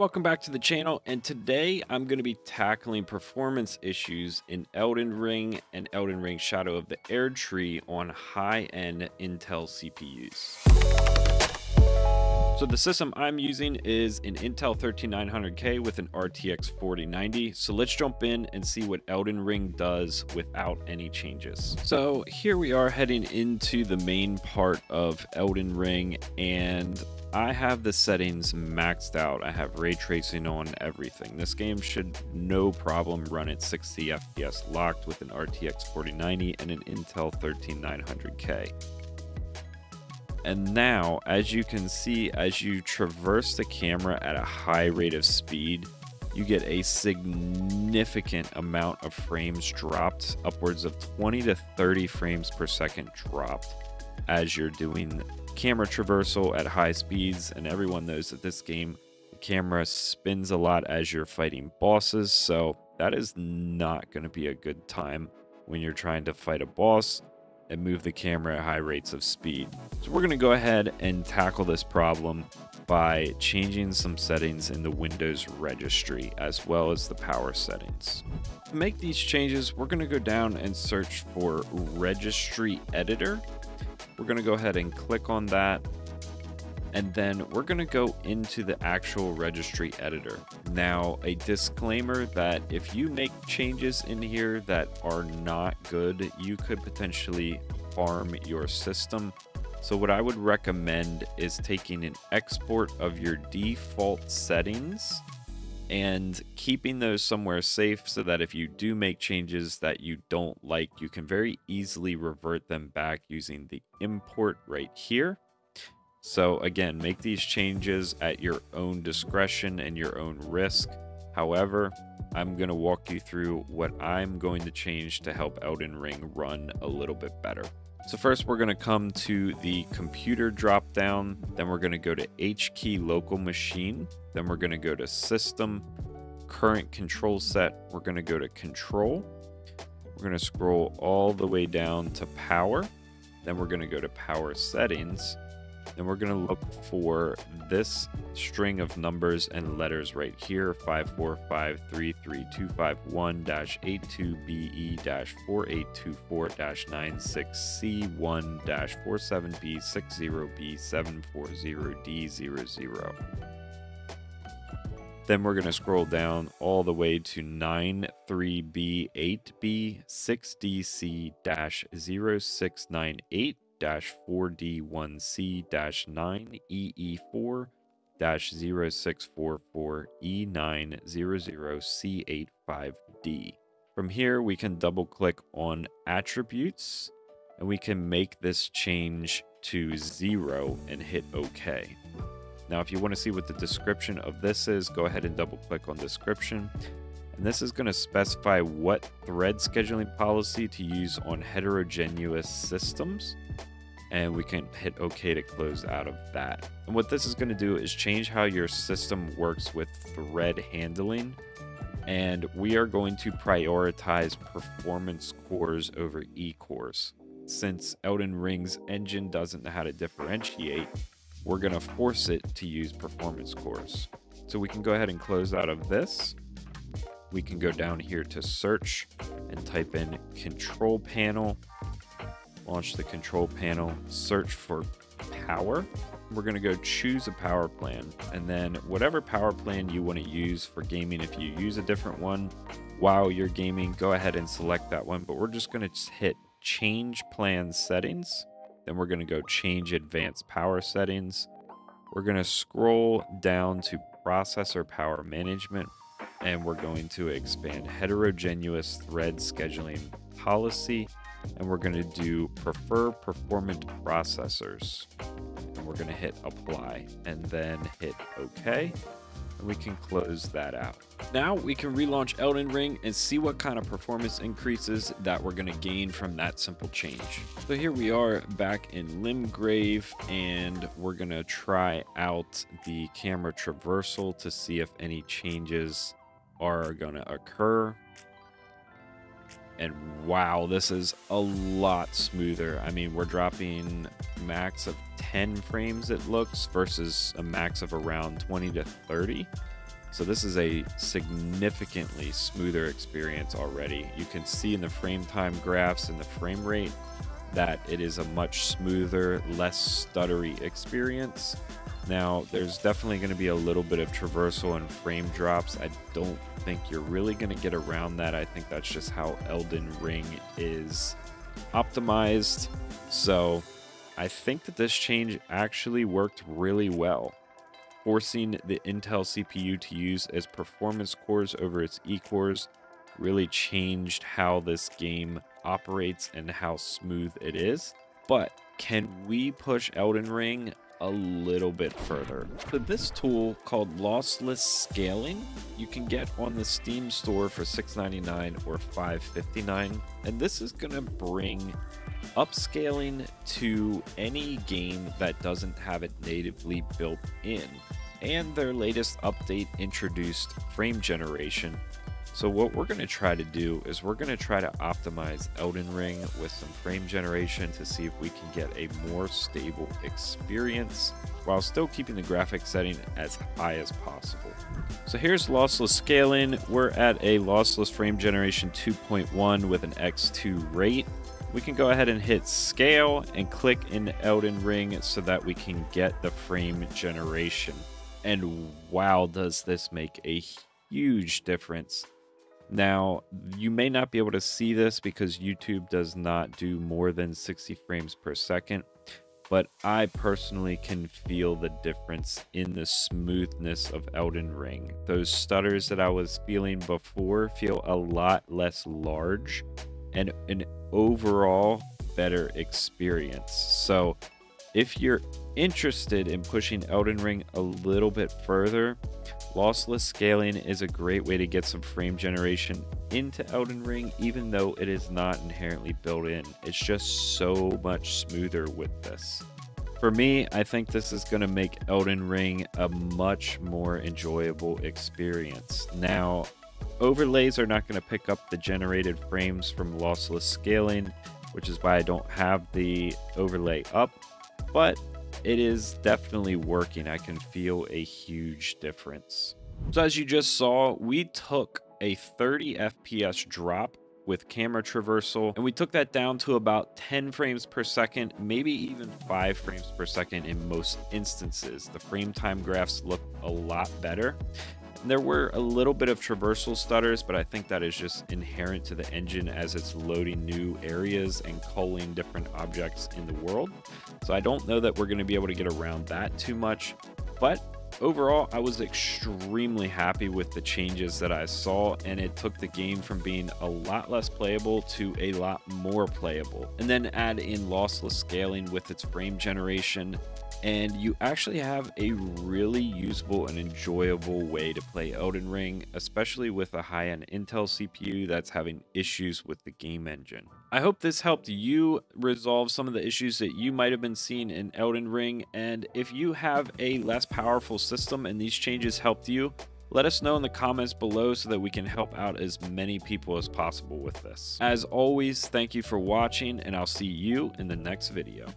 Welcome back to the channel, and today I'm going to be tackling performance issues in Elden Ring and Elden Ring Shadow of the Air Tree on high-end Intel CPUs. So the system I'm using is an Intel 13900K with an RTX 4090. So let's jump in and see what Elden Ring does without any changes. So here we are heading into the main part of Elden Ring, and I have the settings maxed out. I have ray tracing on everything. This game should no problem run at 60 FPS locked with an RTX 4090 and an Intel 13900K. And now, as you can see, as you traverse the camera at a high rate of speed, you get a significant amount of frames dropped, upwards of 20 to 30 frames per second dropped as you're doing camera traversal at high speeds. And everyone knows that this game, the camera spins a lot as you're fighting bosses, so that is not going to be a good time when you're trying to fight a boss and move the camera at high rates of speed. So we're going to go ahead and tackle this problem by changing some settings in the Windows registry as well as the power settings. To make these changes, we're going to go down and search for Registry Editor. We're going to go ahead and click on that, and then we're going to go into the actual registry editor. Now, a disclaimer that if you make changes in here that are not good, you could potentially harm your system. So what I would recommend is taking an export of your default settings and keeping those somewhere safe so that if you do make changes that you don't like, you can very easily revert them back using the import right here. So again, make these changes at your own discretion and your own risk. However, I'm going to walk you through what I'm going to change to help Elden Ring run a little bit better. So first, we're going to come to the computer drop down, then we're going to go to H key local machine, then we're going to go to system, current control set, we're going to go to control, we're going to scroll all the way down to power, then we're going to go to power settings, then we're going to look for this string of numbers and letters right here, 545335182828BE-4824-96C1-47B60B740D00. Then we're going to scroll down all the way to 93B8B6DC-0698. -4D1C-9EE4-0644E900C85D. From here, we can double click on attributes and we can make this change to 0 and hit OK. Now, if you want to see what the description of this is, go ahead and double click on description. And this is going to specify what thread scheduling policy to use on heterogeneous systems. And we can hit OK to close out of that. And what this is going to do is change how your system works with thread handling. And we are going to prioritize performance cores over E cores. Since Elden Ring's engine doesn't know how to differentiate, we're going to force it to use performance cores. So we can go ahead and close out of this. We can go down here to search and type in control panel. Launch the control panel, search for power. We're going to go choose a power plan, and then whatever power plan you want to use for gaming, if you use a different one while you're gaming, go ahead and select that one. But we're just going to hit change plan settings. Then we're going to go change advanced power settings. We're going to scroll down to processor power management, and we're going to expand heterogeneous thread scheduling policy. And we're going to do prefer performant processors, and we're going to hit apply and then hit OK, and we can close that out. Now we can relaunch Elden Ring and see what kind of performance increases that we're going to gain from that simple change. So here we are back in Limgrave, and we're going to try out the camera traversal to see if any changes are going to occur. And wow, this is a lot smoother. I mean, we're dropping max of 10 frames, it looks, versus a max of around 20 to 30. So this is a significantly smoother experience already. You can see in the frame time graphs and the frame rate that it is a much smoother, less stuttery experience. Now, there's definitely going to be a little bit of traversal and frame drops. I don't think you're really going to get around that. I think that's just how Elden Ring is optimized. So I think that this change actually worked really well, forcing the Intel CPU to use its performance cores over its E cores. Really changed how this game operates and how smooth it is. But can we push Elden Ring a little bit further? So this tool called Lossless Scaling, you can get on the Steam store for $6.99 or $5.59, and this is going to bring upscaling to any game that doesn't have it natively built in. And their latest update introduced frame generation. So what we're going to try to do is we're going to try to optimize Elden Ring with some frame generation to see if we can get a more stable experience while still keeping the graphics setting as high as possible. So here's Lossless Scaling. We're at a Lossless Frame Generation 2.1 with an X2 rate. We can go ahead and hit Scale and click in Elden Ring so that we can get the frame generation. And wow, does this make a huge difference. Now, you may not be able to see this because YouTube does not do more than 60 frames per second, but I personally can feel the difference in the smoothness of Elden Ring. Those stutters that I was feeling before feel a lot less large and an overall better experience. So if you're interested in pushing Elden Ring a little bit further, Lossless Scaling is a great way to get some frame generation into Elden Ring, even though it is not inherently built in. It's just so much smoother with this. For me, I think this is going to make Elden Ring a much more enjoyable experience. Now, overlays are not going to pick up the generated frames from Lossless Scaling, which is why I don't have the overlay up, but it is definitely working. I can feel a huge difference. So as you just saw, we took a 30 FPS drop with camera traversal, and we took that down to about 10 frames per second, maybe even 5 frames per second in most instances. The frame time graphs look a lot better. And there were a little bit of traversal stutters, but I think that is just inherent to the engine as it's loading new areas and culling different objects in the world. So I don't know that we're going to be able to get around that too much, but overall, I was extremely happy with the changes that I saw, and it took the game from being a lot less playable to a lot more playable. And then add in Lossless Scaling with its frame generation, and you actually have a really usable and enjoyable way to play Elden Ring, especially with a high-end Intel CPU that's having issues with the game engine. I hope this helped you resolve some of the issues that you might have been seeing in Elden Ring, and if you have a less powerful system and these changes helped you, let us know in the comments below so that we can help out as many people as possible with this. As always, thank you for watching, and I'll see you in the next video.